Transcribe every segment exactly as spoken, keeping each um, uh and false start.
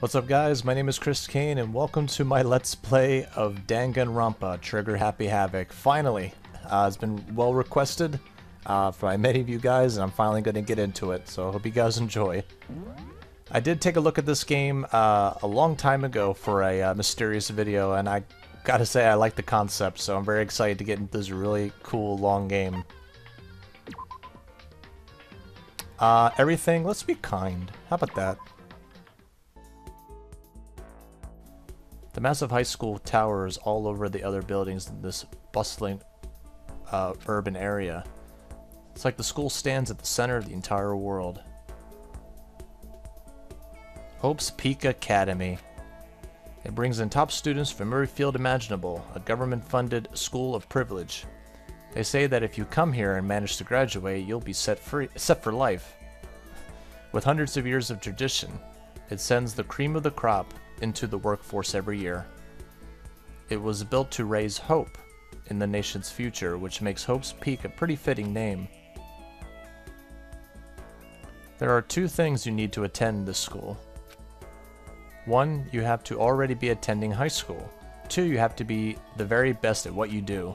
What's up guys, my name is Chris Caine and welcome to my Let's Play of Danganronpa, Trigger Happy Havoc. Finally, uh, it's been well requested uh, by many of you guys and I'm finally going to get into it, so I hope you guys enjoy. I did take a look at this game uh, a long time ago for a uh, mysterious video and I gotta say I like the concept, so I'm very excited to get into this really cool long game. Uh, everything, let's be kind. How about that? The massive high school towers all over the other buildings in this bustling uh, urban area. It's like the school stands at the center of the entire world. Hope's Peak Academy. It brings in top students from every field imaginable, a government-funded school of privilege. They say that if you come here and manage to graduate, you'll be set free, set for life. With hundreds of years of tradition, it sends the cream of the crop into the workforce every year. It was built to raise hope in the nation's future, which makes Hope's Peak a pretty fitting name. There are two things you need to attend this school. One, you have to already be attending high school. Two, you have to be the very best at what you do.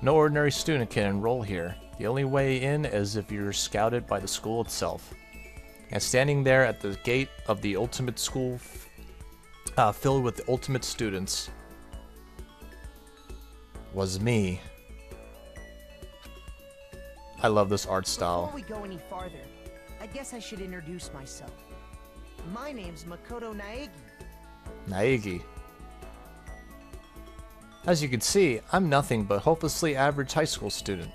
No ordinary student can enroll here. The only way in is if you're scouted by the school itself. And standing there at the gate of the ultimate school, Uh, filled with the ultimate students, was me. I love this art style. Before we go any farther, I guess I should introduce myself. My name's Makoto Naegi. Naegi. As you can see, I'm nothing but hopelessly average high school student.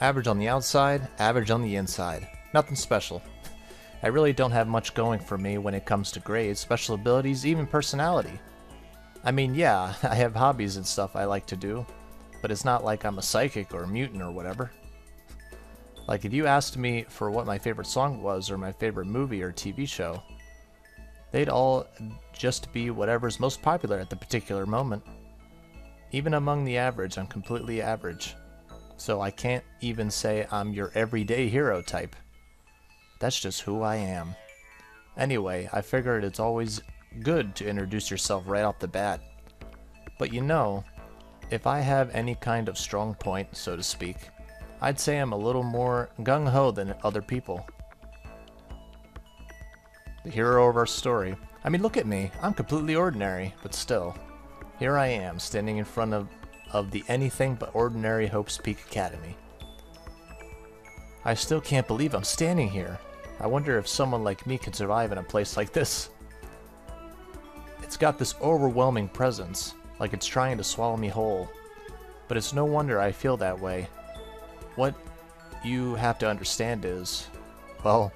Average on the outside, average on the inside. Nothing special. I really don't have much going for me when it comes to grades, special abilities, even personality. I mean, yeah, I have hobbies and stuff I like to do, but it's not like I'm a psychic or a mutant or whatever. Like, if you asked me for what my favorite song was or my favorite movie or T V show, they'd all just be whatever's most popular at the particular moment. Even among the average, I'm completely average. So I can't even say I'm your everyday hero type. That's just who I am. Anyway, I figured it's always good to introduce yourself right off the bat. But you know, if I have any kind of strong point, so to speak, I'd say I'm a little more gung-ho than other people. The hero of our story. I mean, look at me. I'm completely ordinary, but still. Here I am, standing in front of, of the anything but ordinary Hope's Peak Academy. I still can't believe I'm standing here. I wonder if someone like me could survive in a place like this. It's got this overwhelming presence, like it's trying to swallow me whole. But it's no wonder I feel that way. What you have to understand is, well,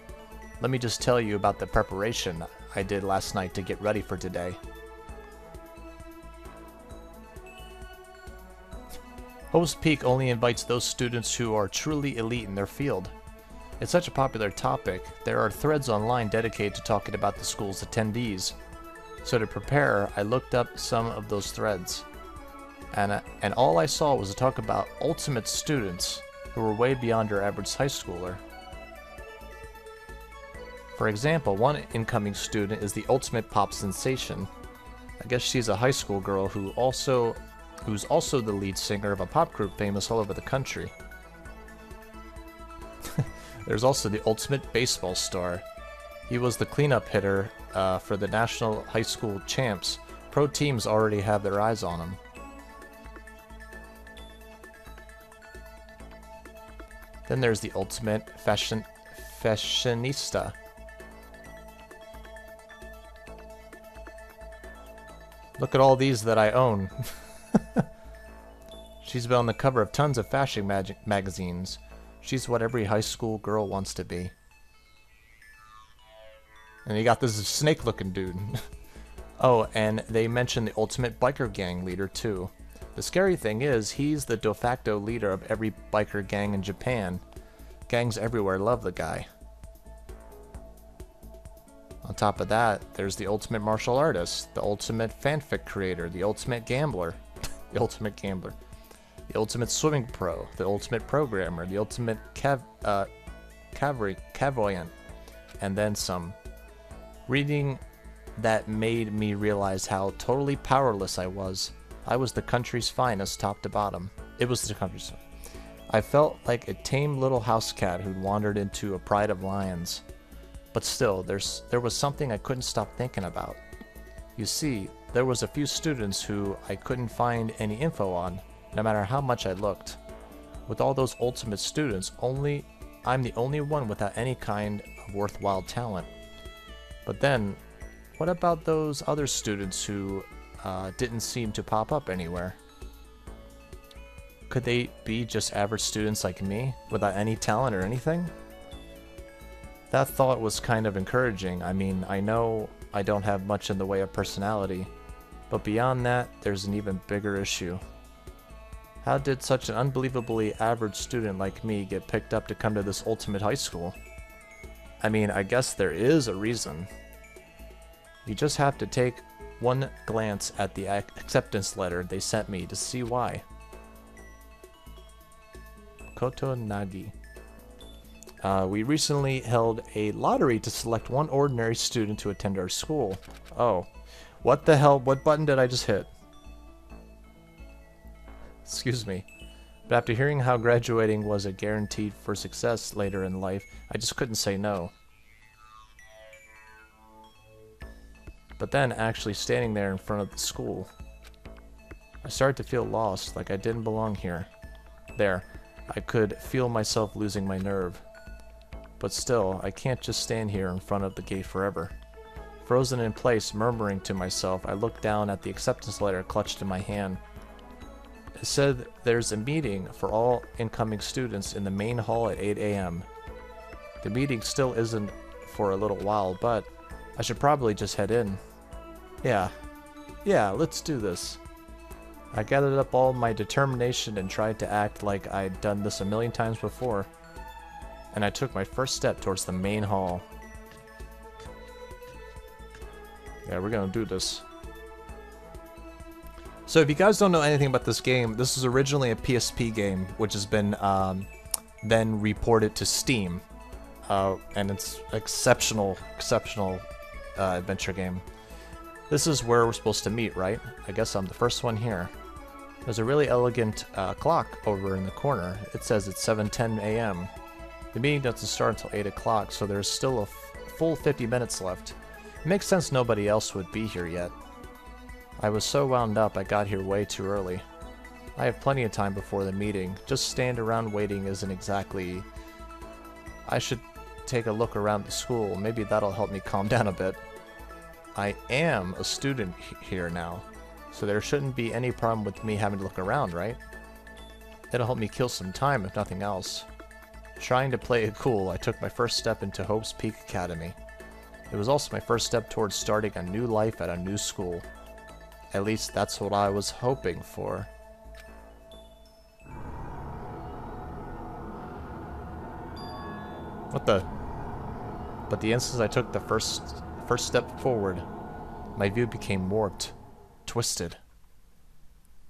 let me just tell you about the preparation I did last night to get ready for today. Hope's Peak only invites those students who are truly elite in their field. It's such a popular topic, there are threads online dedicated to talking about the school's attendees. So to prepare, I looked up some of those threads. And, uh, and all I saw was a talk about ultimate students who were way beyond your average high schooler. For example, one incoming student is the ultimate pop sensation. I guess she's a high school girl who also... who's also the lead singer of a pop group famous all over the country. There's also the ultimate baseball star. He was the cleanup hitter uh, for the National High School Champs. Pro teams already have their eyes on him. Then there's the ultimate fashion fashionista. Look at all these that I own. She's been on the cover of tons of fashion mag magazines. She's what every high school girl wants to be. And you got this snake-looking dude. Oh, and they mentioned the ultimate biker gang leader, too. The scary thing is, he's the de facto leader of every biker gang in Japan. Gangs everywhere love the guy. On top of that, there's the ultimate martial artist, the ultimate fanfic creator, the ultimate gambler, the ultimate gambler, the ultimate swimming pro, the ultimate programmer, the ultimate cav uh, cavalry, clairvoyant, and then some. Reading that made me realize how totally powerless I was. I was the country's finest, top to bottom. It was the country's. I felt like a tame little house cat who'd wandered into a pride of lions. But still, there's, there was something I couldn't stop thinking about. You see, there was a few students who I couldn't find any info on, no matter how much I looked. With all those ultimate students, only I'm the only one without any kind of worthwhile talent. But then, what about those other students who uh, didn't seem to pop up anywhere? Could they be just average students like me, without any talent or anything? That thought was kind of encouraging. I mean, I know I don't have much in the way of personality, but beyond that, there's an even bigger issue. How did such an unbelievably average student like me get picked up to come to this ultimate high school? I mean, I guess there is a reason. You just have to take one glance at the acceptance letter they sent me to see why. Makoto Naegi. Uh, we recently held a lottery to select one ordinary student to attend our school. Oh, what the hell? What button did I just hit? Excuse me. But after hearing how graduating was a guarantee for success later in life, I just couldn't say no. But then, actually standing there in front of the school, I started to feel lost, like I didn't belong here. There. I could feel myself losing my nerve. But still, I can't just stand here in front of the gate forever. Frozen in place, murmuring to myself, I looked down at the acceptance letter clutched in my hand. It said there's a meeting for all incoming students in the main hall at eight A M The meeting still isn't for a little while, but I should probably just head in. Yeah. Yeah, let's do this. I gathered up all my determination and tried to act like I'd done this a million times before. And I took my first step towards the main hall. Yeah, we're gonna do this. So if you guys don't know anything about this game, this was originally a P S P game, which has been um, then reported to Steam. Uh, and it's exceptional, exceptional uh, adventure game. This is where we're supposed to meet, right? I guess I'm the first one here. There's a really elegant uh, clock over in the corner. It says it's seven ten A M The meeting doesn't start until eight o'clock, so there's still a f full fifty minutes left. It makes sense nobody else would be here yet. I was so wound up I got here way too early. I have plenty of time before the meeting. Just stand around waiting isn't exactly... I should take a look around the school. Maybe that'll help me calm down a bit. I am a student here now, so there shouldn't be any problem with me having to look around, right? It'll help me kill some time if nothing else. Trying to play it cool, I took my first step into Hope's Peak Academy. It was also my first step towards starting a new life at a new school. At least that's what I was hoping for. What the? But the instant I took the first first step forward, my view became warped, twisted.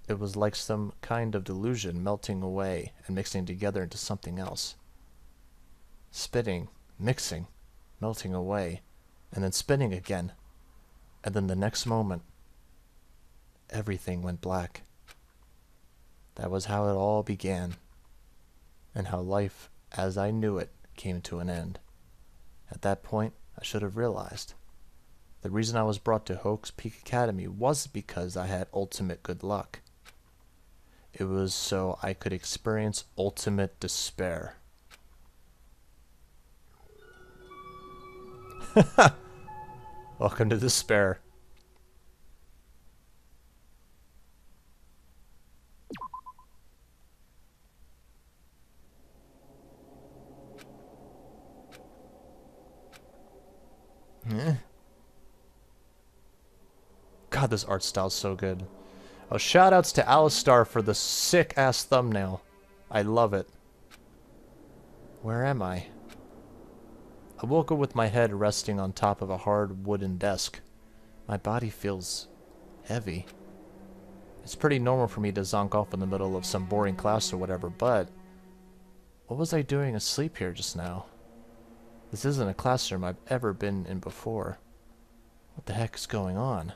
It was like some kind of delusion melting away and mixing together into something else. Spinning, mixing, melting away, and then spinning again. And then the next moment, everything went black. That was how it all began, and how life as I knew it came to an end. At that point, I should have realized. The reason I was brought to Hope's Peak Academy was because I had ultimate good luck. It was so I could experience ultimate despair. Welcome to despair. Eh. God, this art style's so good. Oh, shoutouts to Alistair for the sick-ass thumbnail. I love it. Where am I? I woke up with my head resting on top of a hard wooden desk. My body feels heavy. It's pretty normal for me to zonk off in the middle of some boring class or whatever, but what was I doing asleep here just now? This isn't a classroom I've ever been in before. What the heck's going on?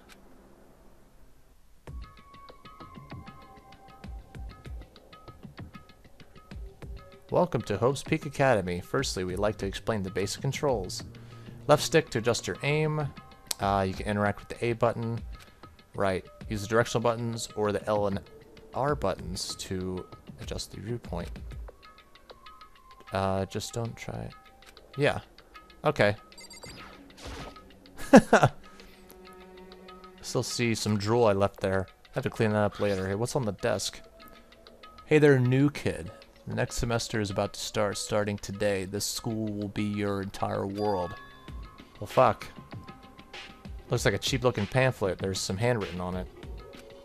Welcome to Hope's Peak Academy. Firstly, we'd like to explain the basic controls. Left stick to adjust your aim. Uh, you can interact with the A button. Right, use the directional buttons or the L and R buttons to adjust the viewpoint. Uh, just don't try it. Yeah. Okay. Still see some drool I left there. I have to clean that up later. Hey, what's on the desk? Hey there, new kid. The next semester is about to start. Starting today, this school will be your entire world. Well, fuck. Looks like a cheap-looking pamphlet. There's some handwritten on it.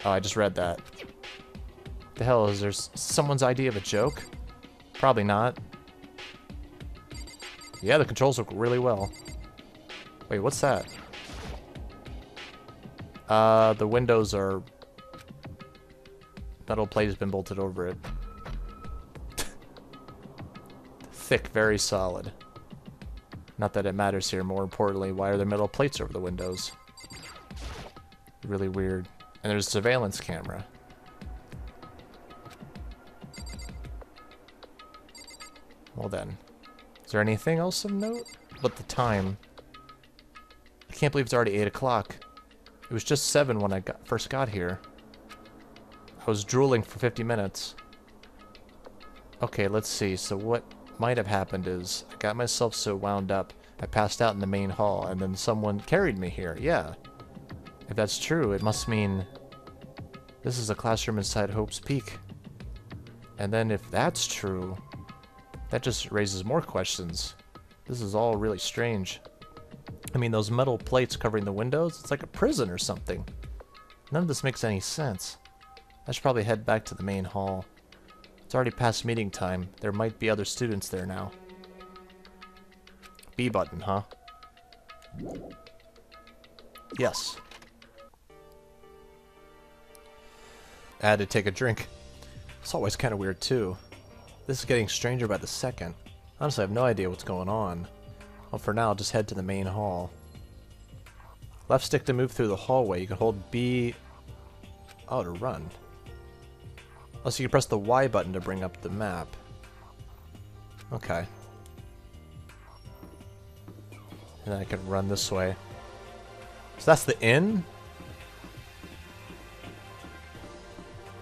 Oh, I just read that. The hell, is there someone's idea of a joke? Probably not. Yeah, the controls look really well. Wait, what's that? Uh, the windows are... Metal plate has been bolted over it. Thick, very solid. Not that it matters here. More importantly, why are there metal plates over the windows? Really weird. And there's a surveillance camera. Well then. Is there anything else of note? But the time. I can't believe it's already eight o'clock. It was just seven when I got, first got here. I was drooling for fifty minutes. Okay, let's see. So what might have happened is I got myself so wound up I passed out in the main hall and then someone carried me here. Yeah, if that's true, it must mean this is a classroom inside Hope's Peak. And then if that's true, that just raises more questions. This is all really strange. I mean, those metal plates covering the windows, it's like a prison or something. None of this makes any sense. I should probably head back to the main hall. It's already past meeting time. There might be other students there now. B button, huh? Yes. I had to take a drink. It's always kind of weird, too. This is getting stranger by the second. Honestly, I have no idea what's going on. Well, for now, I'll just head to the main hall. Left stick to move through the hallway. You can hold B... Oh, to run. Oh, so you press the Y button to bring up the map. Okay. And then I can run this way. So that's the inn?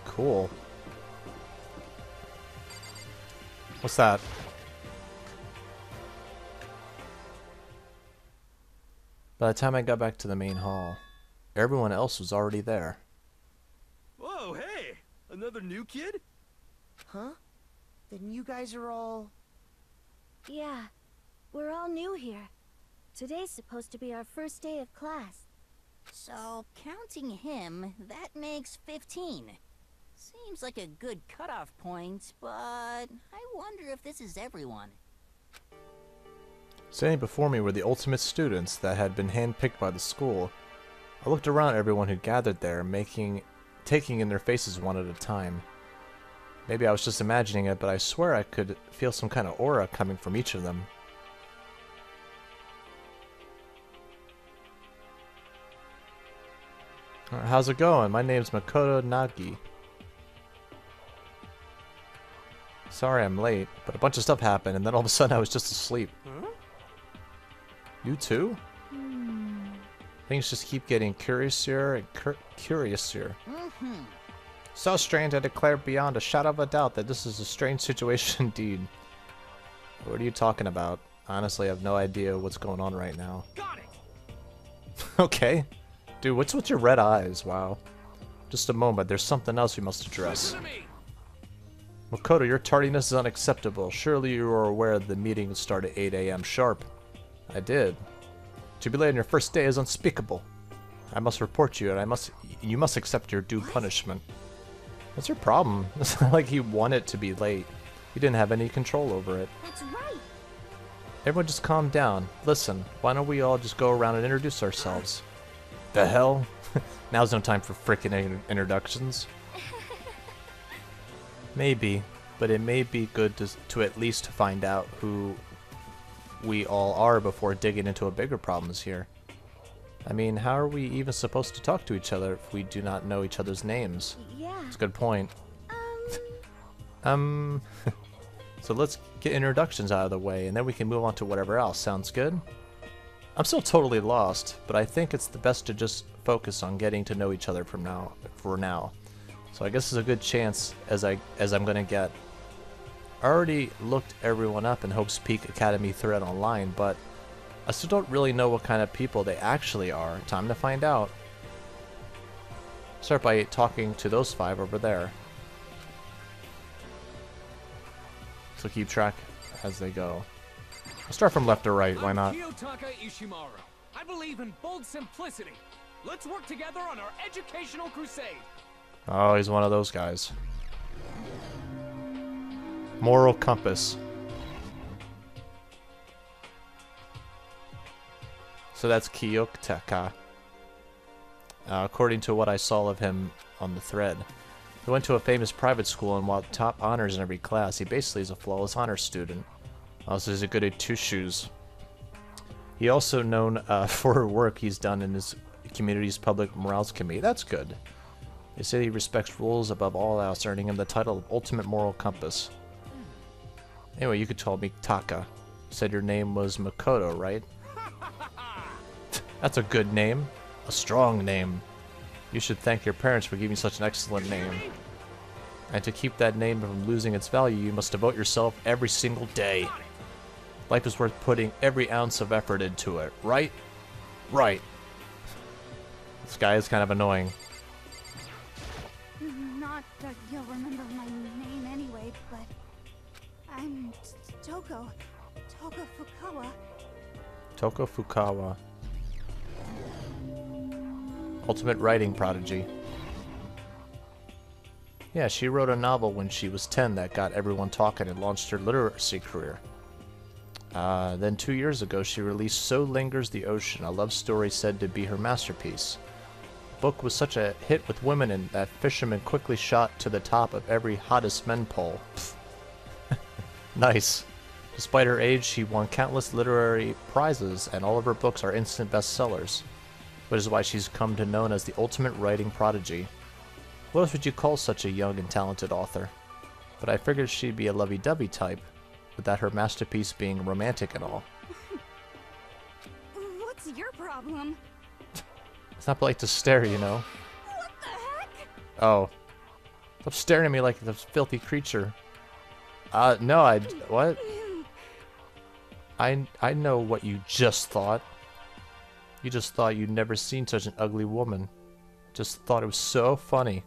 Cool. What's that? By the time I got back to the main hall, everyone else was already there. Whoa, hey! Another new kid? Huh? Then you guys are all... Yeah, we're all new here. Today's supposed to be our first day of class. So, counting him, that makes fifteen. Seems like a good cutoff point, but I wonder if this is everyone. Standing before me were the ultimate students that had been handpicked by the school. I looked around at everyone who gathered there, making... taking in their faces one at a time. Maybe I was just imagining it, but I swear I could feel some kind of aura coming from each of them. Right, how's it going? My name's Makoto Naegi. Sorry I'm late, but a bunch of stuff happened, and then all of a sudden I was just asleep. Huh? You too? Hmm. Things just keep getting curiouser and cur curiouser. Mm-hmm. So strange, I declare beyond a shadow of a doubt that this is a strange situation indeed. What are you talking about? Honestly, I have no idea what's going on right now. Got it. Okay. Dude, what's with your red eyes? Wow. Just a moment, there's something else we must address. Makoto, your tardiness is unacceptable. Surely you are aware the meeting will start at eight A M sharp. I did. To be late on your first day is unspeakable. I must report you, and I must you must accept your due punishment. What's your problem? It's not like you wanted to be late. You didn't have any control over it. That's right. Everyone just calm down. Listen, why don't we all just go around and introduce ourselves? The hell? Now's no time for frickin' in introductions. Maybe, but it may be good to, to at least find out who we all are before digging into a bigger problems here. I mean, how are we even supposed to talk to each other if we do not know each other's names? Yeah. That's a good point. Um... um so let's get introductions out of the way, and then we can move on to whatever else. Sounds good? I'm still totally lost, but I think it's the best to just focus on getting to know each other from now, for now. So I guess it's a good chance as, I, as I'm gonna get. I already looked everyone up in Hope's Peak Academy thread online, but I still don't really know what kind of people they actually are. Time to find out. Start by talking to those five over there. So keep track as they go. I'll start from left to right, why not? I'm Kiyotaka Ishimaru. I believe in bold simplicity. Let's work together on our educational crusade. Oh, he's one of those guys. Moral compass. So that's Kiyotaka, uh, according to what I saw of him on the thread. He went to a famous private school and while top honors in every class, he basically is a flawless honor student. Also, he's a good at two shoes. He also known uh, for work he's done in his community's public morals committee. That's good. They say he respects rules above all else, earning him the title of Ultimate Moral Compass. Anyway, you could call me Taka. You said your name was Makoto, right? That's a good name. A strong name. You should thank your parents for giving you such an excellent name. And to keep that name from losing its value, you must devote yourself every single day. Life is worth putting every ounce of effort into it, right? Right. This guy is kind of annoying. Not that you'll remember my name anyway, but... I'm Toko. Toko Fukawa. Toko Fukawa. Ultimate writing prodigy. Yeah, she wrote a novel when she was ten that got everyone talking and launched her literacy career. Uh, then two years ago, she released So Lingers the Ocean, a love story said to be her masterpiece. The book was such a hit with women in that fishermen quickly shot to the top of every hottest men poll. Nice. Despite her age, she won countless literary prizes, and all of her books are instant bestsellers, which is why she's come to be known as the ultimate writing prodigy. What else would you call such a young and talented author? But I figured she'd be a lovey-dovey type, without her masterpiece being romantic and all. What's your problem? It's not polite to stare, you know. What the heck? Oh. Stop staring at me like this filthy creature. Uh, no, I... What? I, I know what you just thought. You just thought you'd never seen such an ugly woman. Just thought it was so funny.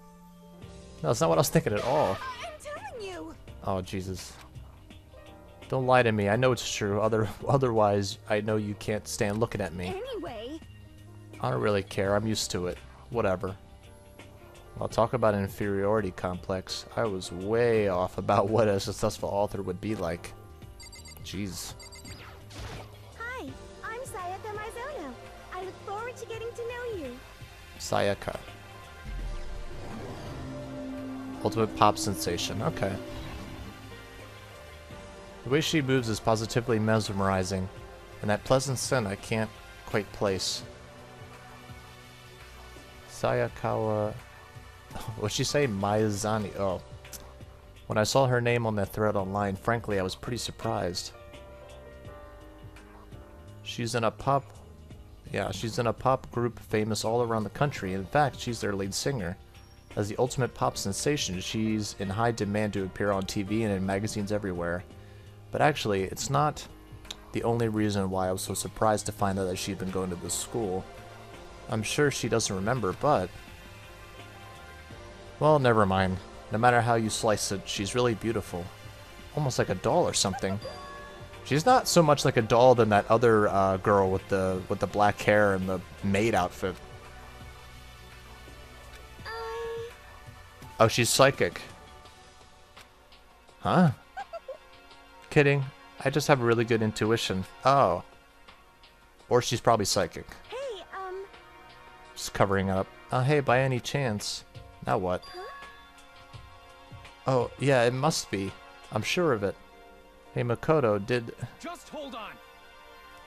No, that's not what I was thinking at all. I'm telling you. Oh, Jesus. Don't lie to me. I know it's true. Other otherwise, I know you can't stand looking at me. Anyway. I don't really care. I'm used to it. Whatever. I'll talk about an inferiority complex. I was way off about what a successful author would be like. Jeez. Hi, I'm Sayaka Maizono. I look forward to getting to know you. Sayaka. Ultimate pop sensation. Okay. The way she moves is positively mesmerizing, and that pleasant scent I can't quite place. Sayakawa... What'd she say? Maizono. Oh. When I saw her name on that thread online, frankly, I was pretty surprised. She's in a pop... Yeah, she's in a pop group famous all around the country. In fact, she's their lead singer. As the ultimate pop sensation, she's in high demand to appear on T V and in magazines everywhere. But actually, it's not the only reason why I was so surprised to find out that she'd been going to this school. I'm sure she doesn't remember, but... Well, never mind. No matter how you slice it, she's really beautiful. Almost like a doll or something. She's not so much like a doll than that other uh, girl with the with the black hair and the maid outfit. I... Oh, she's psychic. Huh? Kidding. I just have a really good intuition. Oh. Or she's probably psychic. Hey, um... Just covering up. Oh, hey, by any chance... Now what? Huh? Oh, yeah, it must be. I'm sure of it. Hey, Makoto, did... Just hold on.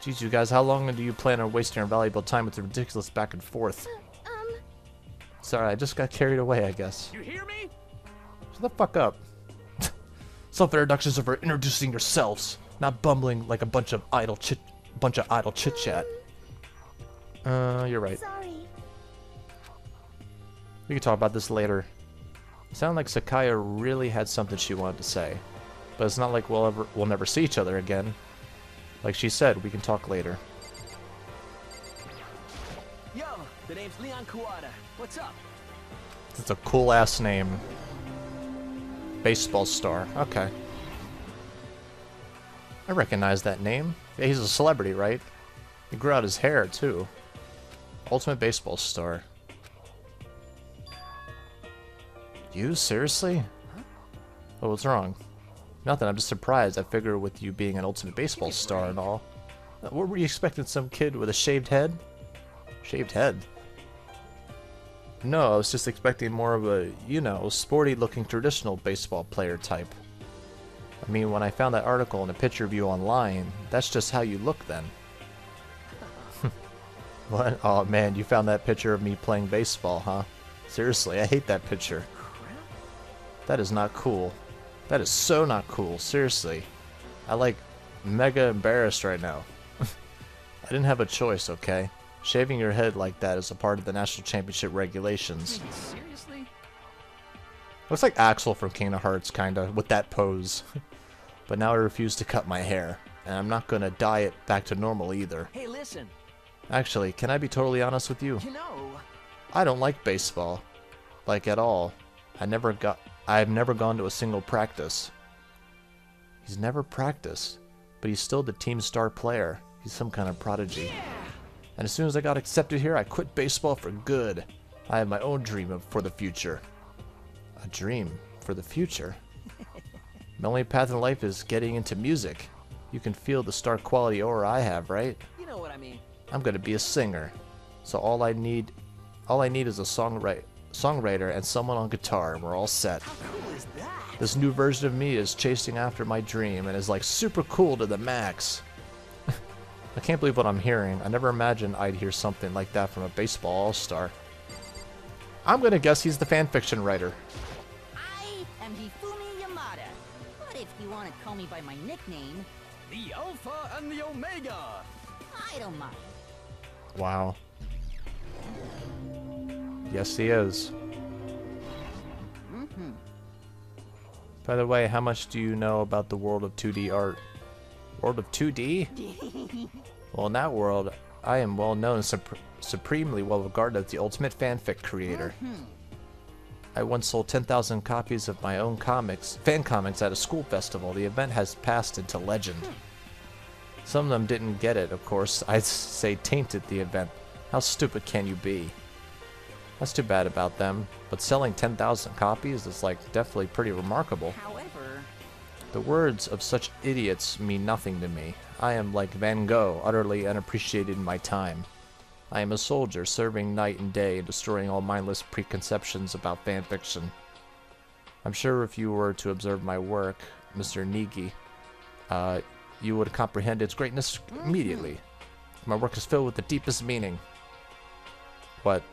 Jeez, you guys, how long do you plan on wasting our valuable time with the ridiculous back and forth? Uh, um... Sorry, I just got carried away, I guess. You hear me? Shut the fuck up. Self-introductions are for introducing yourselves, not bumbling like a bunch of idle chit, bunch of idle chit-chat. Uh, you're right. Sorry. We can talk about this later. It sounded like Sakaya really had something she wanted to say, but it's not like we'll ever we'll never see each other again. Like she said, we can talk later. Yo, the name's Leon Kuwata. What's up? That's a cool ass name. Baseball star. Okay. I recognize that name. Yeah, he's a celebrity, right? He grew out his hair, too. Ultimate baseball star. You? Seriously? Oh, what's wrong? Nothing. I'm just surprised. I figure with you being an ultimate baseball star and all. What were you expecting? Some kid with a shaved head? Shaved head? No, I was just expecting more of a, you know, sporty-looking traditional baseball player type. I mean, when I found that article and a picture of you online, that's just how you look then. What? Oh man, you found that picture of me playing baseball, huh? Seriously, I hate that picture. That is not cool. That is so not cool, seriously. I like, mega embarrassed right now. I didn't have a choice, okay? Shaving your head like that is a part of the national championship regulations. Wait, seriously? Looks like Axel from King of Hearts, kinda, with that pose. But now I refuse to cut my hair, and I'm not gonna dye it back to normal either. Hey, listen. Actually, can I be totally honest with you? You know, I don't like baseball, like at all. I never got. I've never gone to a single practice. He's never practiced, but he's still the team star player. He's some kind of prodigy. Yeah. And as soon as I got accepted here, I quit baseball for good. I have my own dream of, for the future. A dream for the future? My only path in life is getting into music. You can feel the star quality aura I have, right? You know what I mean. I'm gonna be a singer. So all I need, all I need is a songwriter, songwriter and someone on guitar, and we're all set. How cool is that? This new version of me is chasing after my dream and is like super cool to the max. I can't believe what I'm hearing. I never imagined I'd hear something like that from a baseball all-star. I'm gonna guess he's the fanfiction writer. I am Hifumi Yamada, but if you want to call me by my nickname, the Alpha and the Omega, I don't mind. Wow. Yes, he is. Mm-hmm. By the way, how much do you know about the world of two D art? World of two D? Well, in that world, I am well known and sup supremely well regarded as the ultimate fanfic creator. Mm-hmm. I once sold ten thousand copies of my own comics, fan comics at a school festival. The event has passed into legend. Some of them didn't get it, of course. I'd say tainted the event. How stupid can you be? That's too bad about them, but selling ten thousand copies is like definitely pretty remarkable. However, the words of such idiots mean nothing to me. I am like Van Gogh, utterly unappreciated in my time. I am a soldier, serving night and day and destroying all mindless preconceptions about fanfiction. I'm sure if you were to observe my work, Mister Naegi, uh, you would comprehend its greatness immediately. My work is filled with the deepest meaning. What?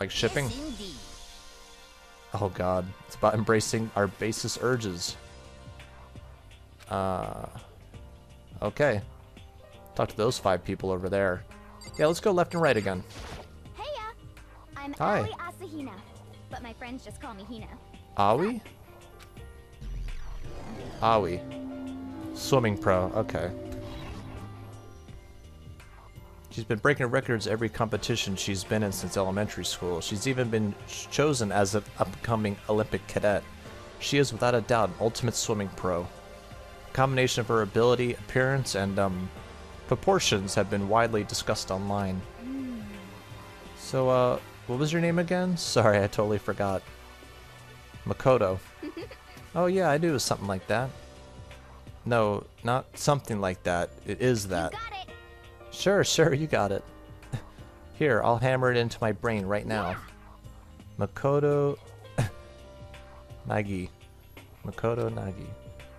Like shipping? Yes, oh god. It's about embracing our basest urges. Uh, okay. Talk to those five people over there. Yeah, let's go left and right again. Heya! I'm Hi. Aoi Asahina, but my friends just call me Hina. Aoi? Aoi. Swimming pro. Okay. She's been breaking records every competition she's been in since elementary school. She's even been chosen as an upcoming Olympic cadet. She is without a doubt an ultimate swimming pro. Combination of her ability, appearance, and um, proportions have been widely discussed online. So, uh, what was your name again? Sorry, I totally forgot. Makoto. Oh yeah, I knew it was something like that. No, not something like that. It is that. You got it. Sure, sure, you got it. Here, I'll hammer it into my brain right now. Yeah. Makoto Naegi. Makoto Naegi.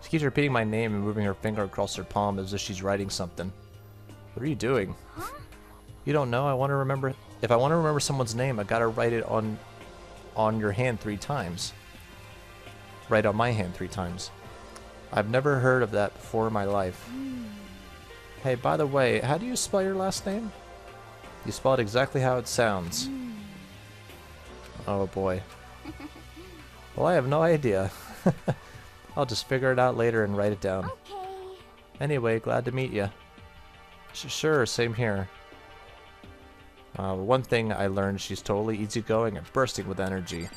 She keeps repeating my name and moving her finger across her palm as if she's writing something. What are you doing? Huh? You don't know. I want to remember. If I want to remember someone's name, I gotta write it on, on your hand three times. Write on my hand three times. I've never heard of that before in my life. Mm. Hey, by the way, how do you spell your last name? You spell it exactly how it sounds. Mm. Oh boy. Well, I have no idea. I'll just figure it out later and write it down. Okay. Anyway, glad to meet you. Sh sure, same here. Uh, one thing I learned, she's totally easygoing and bursting with energy.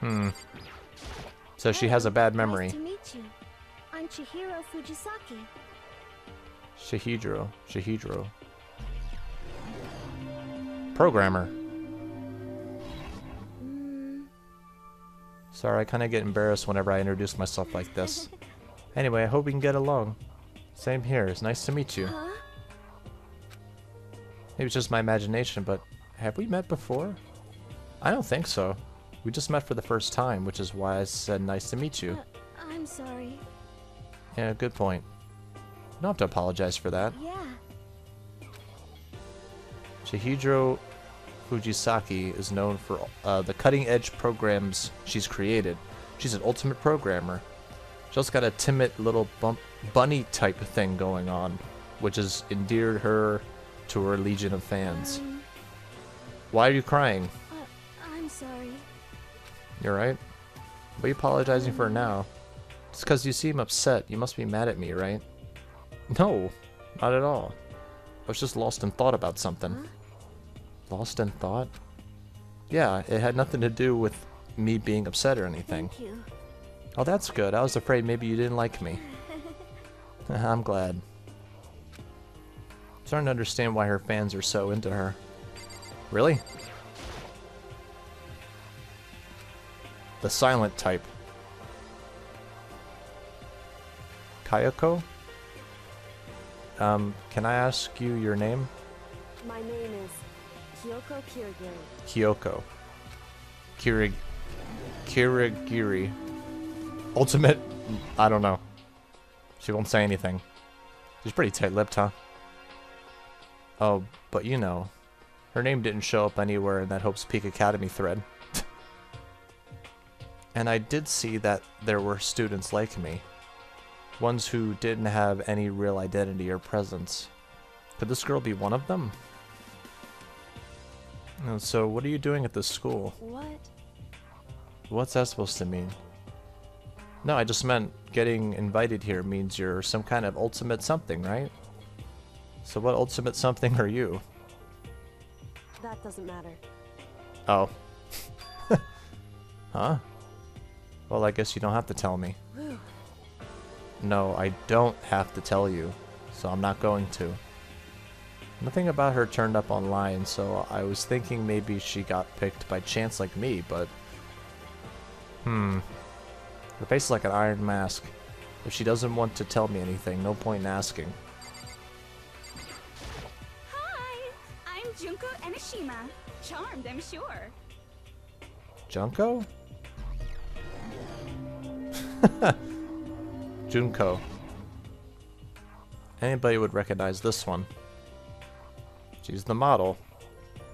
Hmm. So hey, she has a bad memory. Nice to meet you. I'm Chihiro Fujisaki. Chihiro. Chihiro. Programmer. Mm. Sorry, I kind of get embarrassed whenever I introduce myself like this. Anyway, I hope we can get along. Same here. It's nice to meet you. Huh? Maybe it's just my imagination, but have we met before? I don't think so. We just met for the first time, which is why I said nice to meet you. Uh, I'm sorry. Yeah, good point. You don't have to apologize for that. Yeah. Chihiro Fujisaki is known for uh, the cutting-edge programs she's created. She's an ultimate programmer. She's also got a timid little bump bunny type thing going on, which has endeared her to her legion of fans. Um, Why are you crying? Uh, I'm sorry. You're right. What are you apologizing um, for now? It's because you seem upset. You must be mad at me, right? No, not at all. I was just lost in thought about something. Huh? Lost in thought? Yeah, it had nothing to do with me being upset or anything. Thank you. Oh, that's good. I was afraid maybe you didn't like me. I'm glad. I'm starting to understand why her fans are so into her. Really? The silent type. Kyoko? Um, can I ask you your name? My name is Kyoko Kirigiri. Kyoko. Kirig... Kirigiri. Ultimate... I don't know. She won't say anything. She's pretty tight-lipped, huh? Oh, but you know. Her name didn't show up anywhere in that Hope's Peak Academy thread. And I did see that there were students like me. Ones who didn't have any real identity or presence. Could this girl be one of them? And so, what are you doing at this school? What? What's that supposed to mean? No, I just meant getting invited here means you're some kind of ultimate something, right? So what ultimate something are you? That doesn't matter. Oh. Huh? Well, I guess you don't have to tell me. Whew. No, I don't have to tell you, so I'm not going to. Nothing about her turned up online, so I was thinking maybe she got picked by chance like me, but... Hmm. Her face is like an iron mask. If she doesn't want to tell me anything, no point in asking. Hi! I'm Junko Enoshima. Charmed, I'm sure. Junko? Junko. Anybody would recognize this one. She's the model.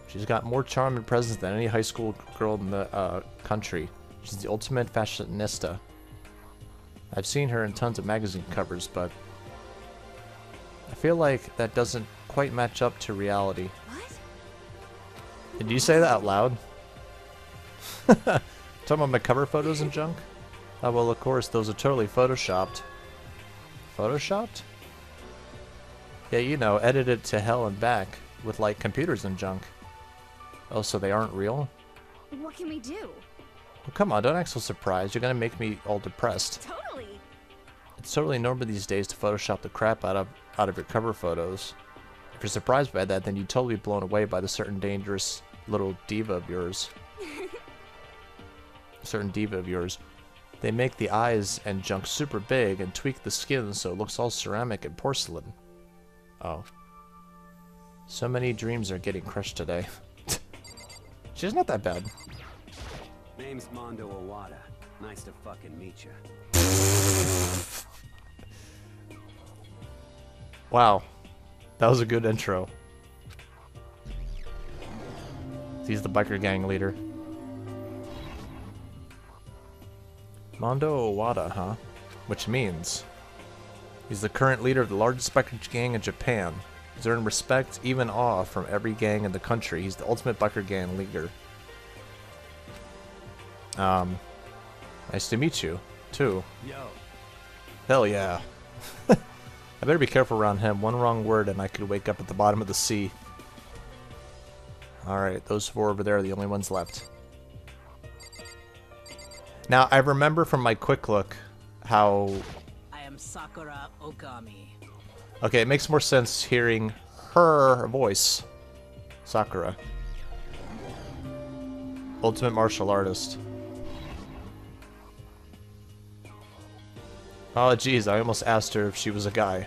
She's got more charm and presence than any high school girl in the uh, country. She's the ultimate fashionista. I've seen her in tons of magazine covers, but I feel like that doesn't quite match up to reality. What? Did you say that out loud? Talking about my cover photos and junk? Oh, well, of course, those are totally photoshopped. Photoshopped? Yeah, you know, edited to hell and back with, like, computers and junk. Oh, so they aren't real? What can we do? Well, come on, don't act so surprised. You're gonna make me all depressed. Totally. It's totally normal these days to Photoshop the crap out of out of your cover photos. If you're surprised by that, then you'd totally be blown away by the certain dangerous little diva of yours. Certain diva of yours. They make the eyes and junk super big and tweak the skin so it looks all ceramic and porcelain. Oh. So many dreams are getting crushed today. She's not that bad. Name's Mondo Owada. Nice to fucking meet you. Wow. That was a good intro. He's the biker gang leader. Mondo Owada, huh? Which means he's the current leader of the largest biker gang in Japan. He's earned respect, even awe, from every gang in the country. He's the ultimate biker gang leader. Um, nice to meet you, too. Yo. Hell yeah. I better be careful around him. One wrong word and I could wake up at the bottom of the sea. Alright, those four over there are the only ones left. Now, I remember from my quick look how... I am Sakura Ogami. Okay, it makes more sense hearing her voice. Sakura. Ultimate martial artist. Oh, jeez, I almost asked her if she was a guy.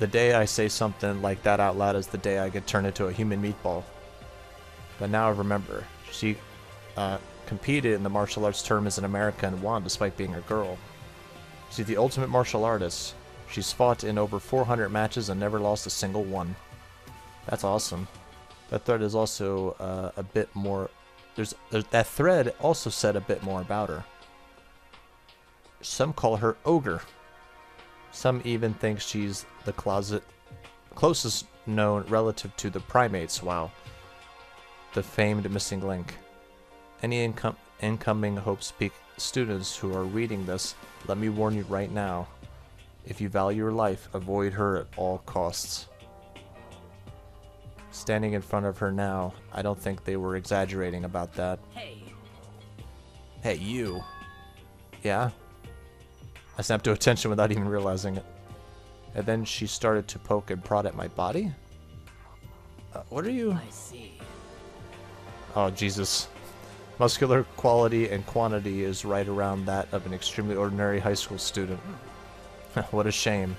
The day I say something like that out loud is the day I get turned into a human meatball. But now I remember. She uh, competed in the martial arts tournaments in America and won despite being a girl. She's the ultimate martial artist. She's fought in over four hundred matches and never lost a single one. That's awesome. That thread is also uh, a bit more... There's, there's that thread also said a bit more about her. Some call her Ogre. Some even think she's the closet closest known relative to the primates. Wow. The famed missing link. Any incom incoming Hope's Peak students who are reading this, let me warn you right now. If you value your life, avoid her at all costs. Standing in front of her now, I don't think they were exaggerating about that. Hey. Hey, you. Yeah? I snapped to attention without even realizing it. And then she started to poke and prod at my body? Uh, what are you? I see. Oh, Jesus. Muscular quality and quantity is right around that of an extremely ordinary high school student. What a shame.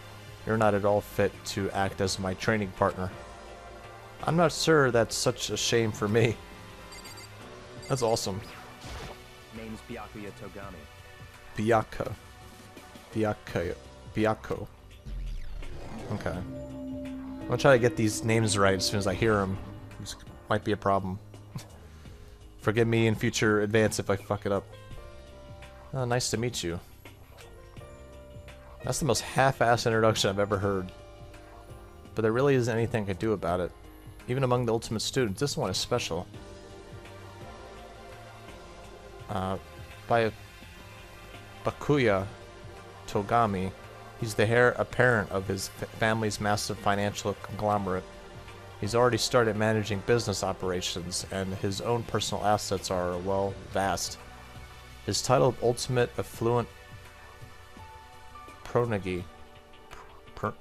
You're not at all fit to act as my training partner. I'm not sure that's such a shame for me. That's awesome. Name's Byakuya Togami. Byakuya. Byakuya. Byakuya. Okay. I'm gonna try to get these names right as soon as I hear them. This might be a problem. Forgive me in future advance if I fuck it up. Oh, nice to meet you. That's the most half-assed introduction I've ever heard. But there really isn't anything I could do about it. Even among the ultimate students, this one is special. Uh, by Byakuya Togami, he's the heir apparent of his family's massive financial conglomerate. He's already started managing business operations, and his own personal assets are, well, vast. His title of Ultimate Affluent Pronegi... Pro...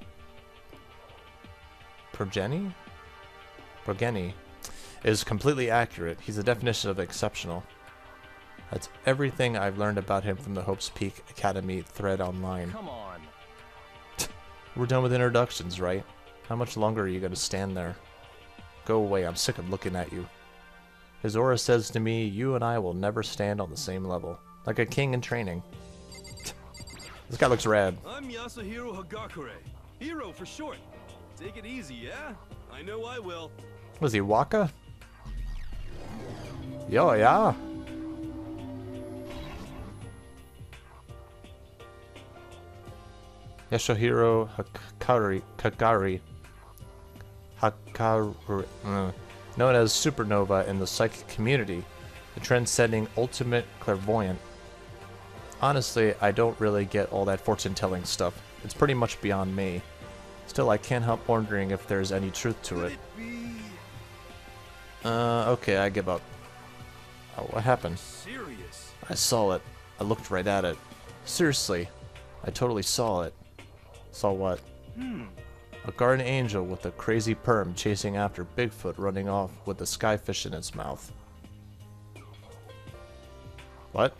Progeny? Progeny is completely accurate. He's the definition of exceptional. That's everything I've learned about him from the Hope's Peak Academy thread online. Come on. We're done with introductions, right? How much longer are you going to stand there? Go away, I'm sick of looking at you. His aura says to me, you and I will never stand on the same level. Like a king in training. This guy looks rad. I'm Yasuhiro Hagakure. Hero for short. Take it easy, yeah? I know I will. Was he Waka? Yo, yeah. Yasuhiro Hagakure, Hagakure, Hagakure, uh, known as Supernova in the psychic community, the trend-setting ultimate clairvoyant. Honestly, I don't really get all that fortune-telling stuff. It's pretty much beyond me. Still, I can't help wondering if there's any truth to it. Uh, okay, I give up. Oh, what happened? Serious? I saw it. I looked right at it. Seriously, I totally saw it. Saw what? Hmm. A garden angel with a crazy perm chasing after Bigfoot running off with a skyfish in its mouth. What?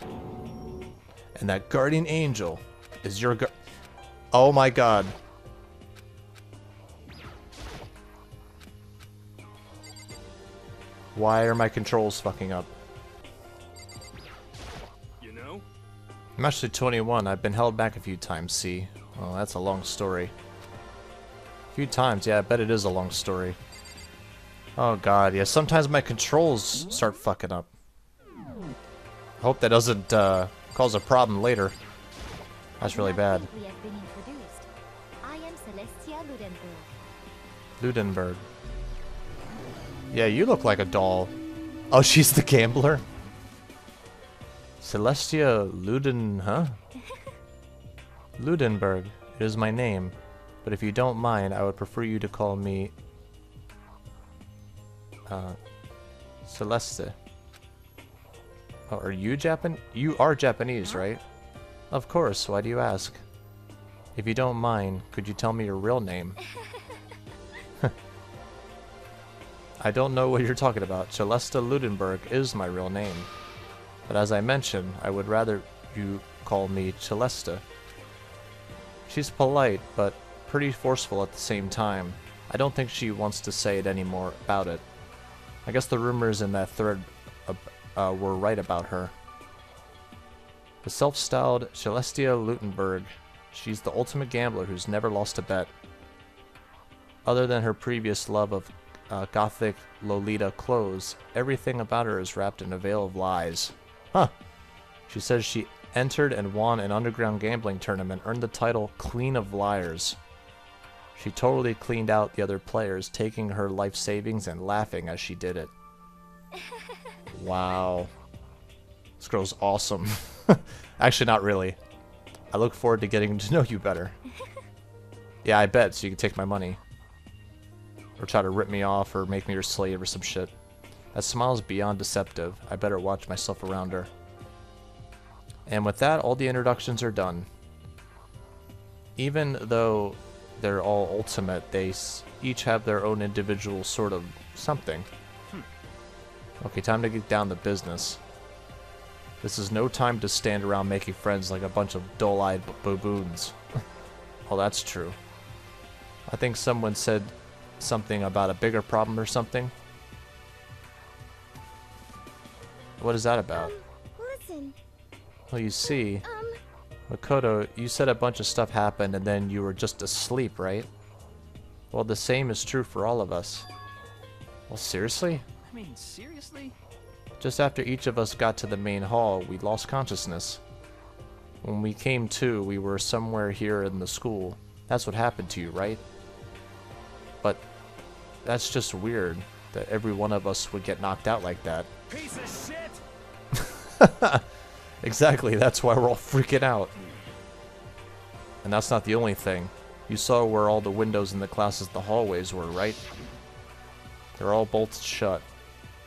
And that guardian angel is your gu- Oh my god. Why are my controls fucking up? You know? I'm actually twenty-one. I've been held back a few times, see? Well, that's a long story. few times. Yeah, I bet it is a long story. Oh god, yeah, sometimes my controls start fucking up. I hope that doesn't uh, cause a problem later. That's really bad. We have been introduced. I am Celestia Ludenberg. Ludenberg. Yeah, you look like a doll. Oh, she's the gambler? Celestia Luden... huh? Ludenberg, it is my name. But if you don't mind, I would prefer you to call me... Uh... Celeste. Oh, are you Japan? You are Japanese, right? Of course, why do you ask? If you don't mind, could you tell me your real name? I don't know what you're talking about. Celeste Ludenberg is my real name. But as I mentioned, I would rather you call me Celeste. She's polite, but pretty forceful at the same time. I don't think she wants to say it anymore about it. I guess the rumors in that third uh, were right about her. The self-styled Celestia Ludenberg. She's the ultimate gambler who's never lost a bet. Other than her previous love of Uh, gothic Lolita clothes, everything about her is wrapped in a veil of lies. Huh. She says she entered and won an underground gambling tournament, earned the title Queen of Liars. She totally cleaned out the other players, taking her life savings and laughing as she did it. Wow. This girl's awesome. Actually, not really. I look forward to getting to know you better. Yeah, I bet, so you can take my money. Or try to rip me off or make me your slave or some shit. That smile's beyond deceptive. I better watch myself around her. And with that, all the introductions are done. Even though they're all ultimate, they each have their own individual sort of something. Okay, time to get down to business. This is no time to stand around making friends like a bunch of dull-eyed baboons. Oh, that's true. I think someone said something about a bigger problem or something. What is that about? Um, listen. Well, you see, um, Makoto, you said a bunch of stuff happened and then you were just asleep, right? Well, the same is true for all of us. Well, seriously? I mean, seriously? Just after each of us got to the main hall, we lost consciousness. When we came to, we were somewhere here in the school. That's what happened to you, right? But that's just weird that every one of us would get knocked out like that. Piece of shit! Exactly, that's why we're all freaking out. And that's not the only thing. You saw where all the windows in the classes, the hallways were, right? They're all bolted shut.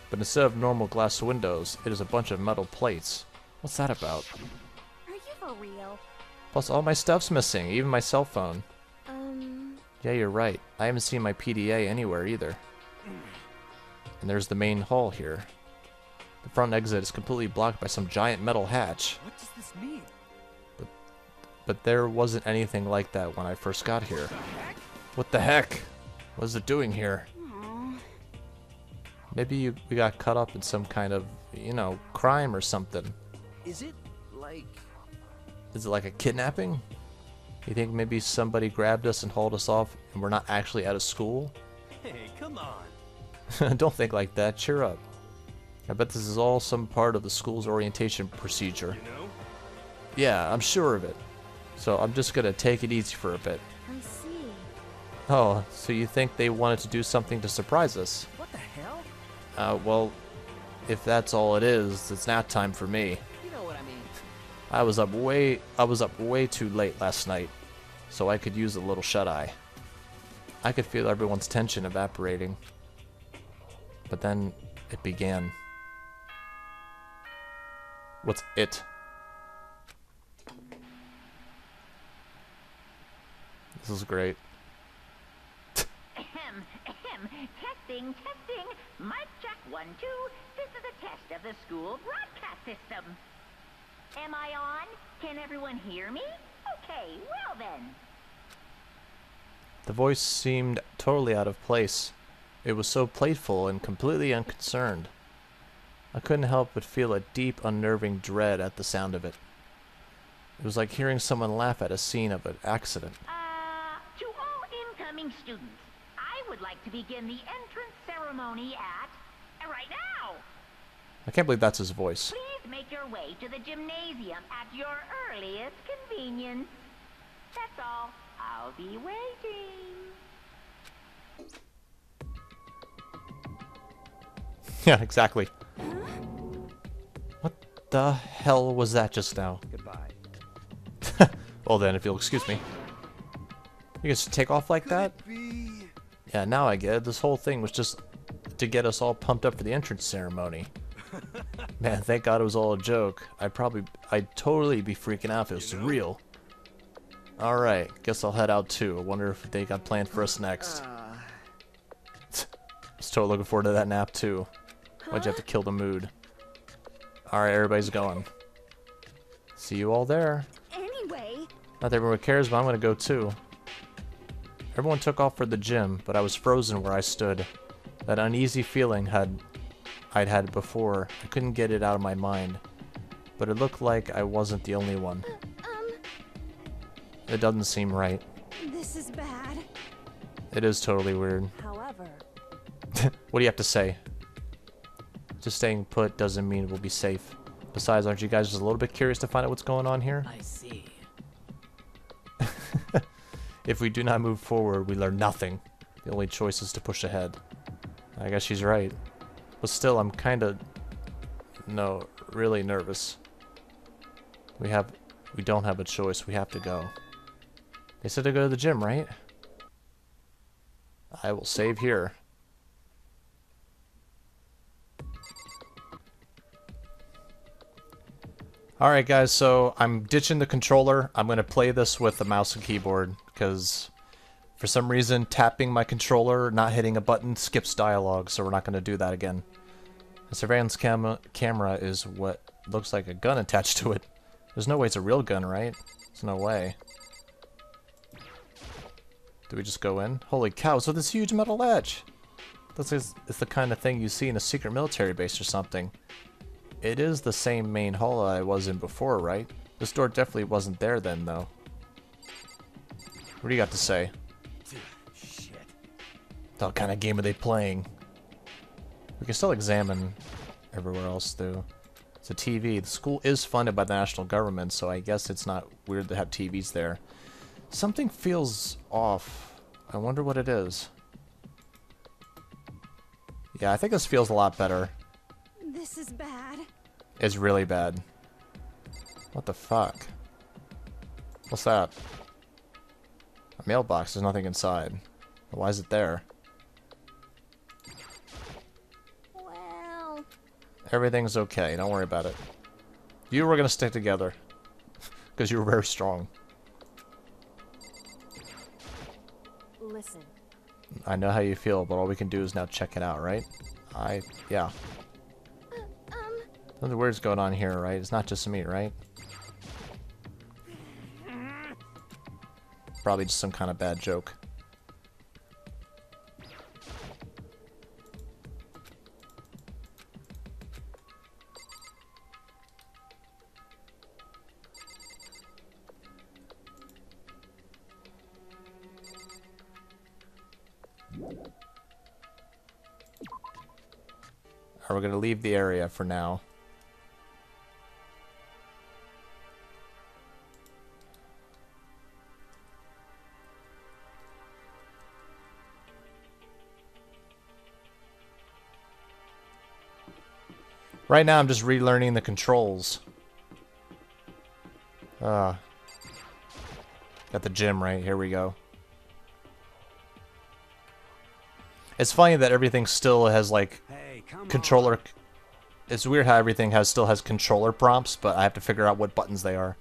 But instead of normal glass windows, it is a bunch of metal plates. What's that about? Are you for real? Plus all my stuff's missing, even my cell phone. Yeah, you're right. I haven't seen my P D A anywhere either. And there's the main hall here. The front exit is completely blocked by some giant metal hatch. What does this mean? But, but there wasn't anything like that when I first got here. What the heck? What the heck? What is it doing here? Aww. Maybe you, we got caught up in some kind of, you know, crime or something. Is it like... Is it like a kidnapping? You think maybe somebody grabbed us and hauled us off and we're not actually out of school? Hey, come on. Don't think like that. Cheer up. I bet this is all some part of the school's orientation procedure. You know? Yeah, I'm sure of it. So I'm just gonna take it easy for a bit. I see. Oh, so you think they wanted to do something to surprise us? What the hell? Uh, well, if that's all it is, it's nap time for me. I was up way I was up way too late last night, so I could use a little shut-eye. I could feel everyone's tension evaporating. But then it began. What's it? This is great. Ahem, ahem. Testing, testing. Mic check one, two. This is a test of the school broadcast system. Am I on? Can everyone hear me? Okay, well then. The voice seemed totally out of place. It was so playful and completely unconcerned. I couldn't help but feel a deep, unnerving dread at the sound of it. It was like hearing someone laugh at a scene of an accident. Uh, to all incoming Welcome, students. I would like to begin the entrance ceremony at... right now! I can't believe that's his voice. Please make your way to the gymnasium at your earliest convenience. That's all. I'll be waiting. Yeah, exactly. What the hell was that just now? Goodbye. Well then, if you'll excuse me. You guys take off like that? Yeah, now I get it. This whole thing was just to get us all pumped up for the entrance ceremony. Man, thank God it was all a joke. I'd probably, I'd totally be freaking out if it was real. Alright, guess I'll head out too. I wonder if they got planned for us next. I was totally looking forward to that nap too. Why'd you have to kill the mood? Alright, everybody's going. See you all there. Anyway. Not that everyone cares, but I'm gonna go too. Everyone took off for the gym, but I was frozen where I stood. That uneasy feeling had I'd had before. I couldn't get it out of my mind. But it looked like I wasn't the only one. Um, it doesn't seem right. This is bad. It is totally weird. However, what do you have to say? Just staying put doesn't mean we'll be safe. Besides, aren't you guys just a little bit curious to find out what's going on here? I see. If we do not move forward, we learn nothing. The only choice is to push ahead. I guess she's right. But still, I'm kinda... No, really nervous. We have... We don't have a choice. We have to go. They said to go to the gym, right? I will save here. Alright guys, so I'm ditching the controller. I'm going to play this with the mouse and keyboard, because for some reason tapping my controller, not hitting a button, skips dialogue, so we're not going to do that again. The surveillance cam camera is what looks like a gun attached to it. There's no way it's a real gun, right? There's no way. Do we just go in? Holy cow, so this huge metal latch! This is it's the kind of thing you see in a secret military base or something. It is the same main hall I was in before, right? This door definitely wasn't there then, though. What do you got to say? Shit. What kind of game are they playing? We can still examine everywhere else, though. It's a T V. The school is funded by the national government, so I guess it's not weird to have T Vs there. Something feels off. I wonder what it is. Yeah, I think this feels a lot better. This is bad. It's really bad. What the fuck? What's that? A mailbox. There's nothing inside. Why is it there? Well... Everything's okay. Don't worry about it. You were gonna stick together. Because you were very strong. Listen. I know how you feel, but all we can do is now check it out, right? I... yeah. Something weird's going on here, right? It's not just me, right? Probably just some kind of bad joke. Are we gonna leave the area for now? Right now, I'm just relearning the controls. Uh, got the gym right. Here we go. It's funny that everything still has, like, hey, controller... On. It's weird how everything has still has controller prompts, but I have to figure out what buttons they are.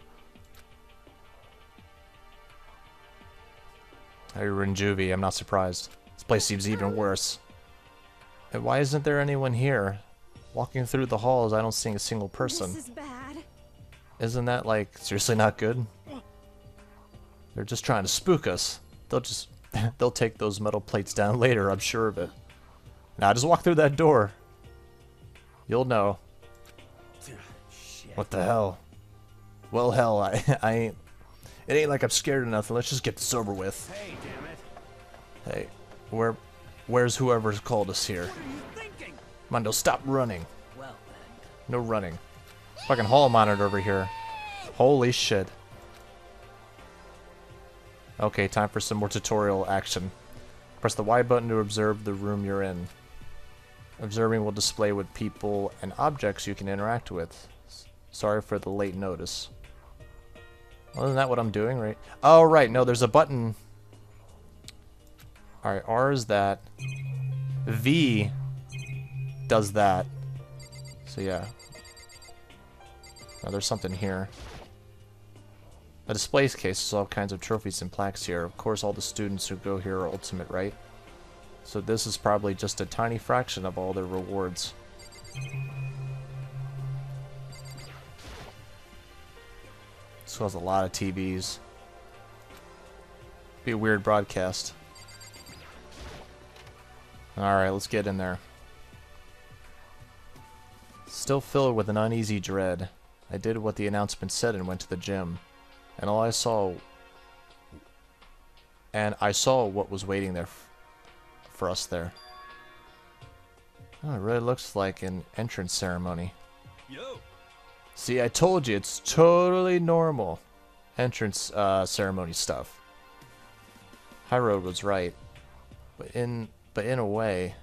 Oh, you're in juvie. I'm not surprised. This place seems even worse. And why isn't there anyone here? Walking through the halls, I don't see a single person. This is bad. Isn't that, like, seriously not good? They're just trying to spook us. They'll just... they'll take those metal plates down later, I'm sure of it. Now, just walk through that door. You'll know. Shit. What the hell? Well, hell, I, I ain't... It ain't like I'm scared enough. Let's just get this over with. Hey, damn it. Hey, where, where's whoever's called us here? Mondo, stop running. No running. Fucking hall monitor over here. Holy shit. Okay, time for some more tutorial action. Press the Y button to observe the room you're in. Observing will display what people and objects you can interact with. Sorry for the late notice. Well, isn't that what I'm doing, right? Oh, right, no, there's a button. Alright, R is that. V does that. So, yeah. Now, there's something here. A display case, there's all kinds of trophies and plaques here. Of course, all the students who go here are ultimate, right? So this is probably just a tiny fraction of all their rewards. This has a lot of T Vs. Be a weird broadcast. Alright, let's get in there. Still filled with an uneasy dread, I did what the announcement said and went to the gym. And all I saw... And I saw what was waiting there f for us there. Oh, it really looks like an entrance ceremony. Yo. See, I told you, it's totally normal entrance uh, ceremony stuff. High Road was right. But in, but in a way,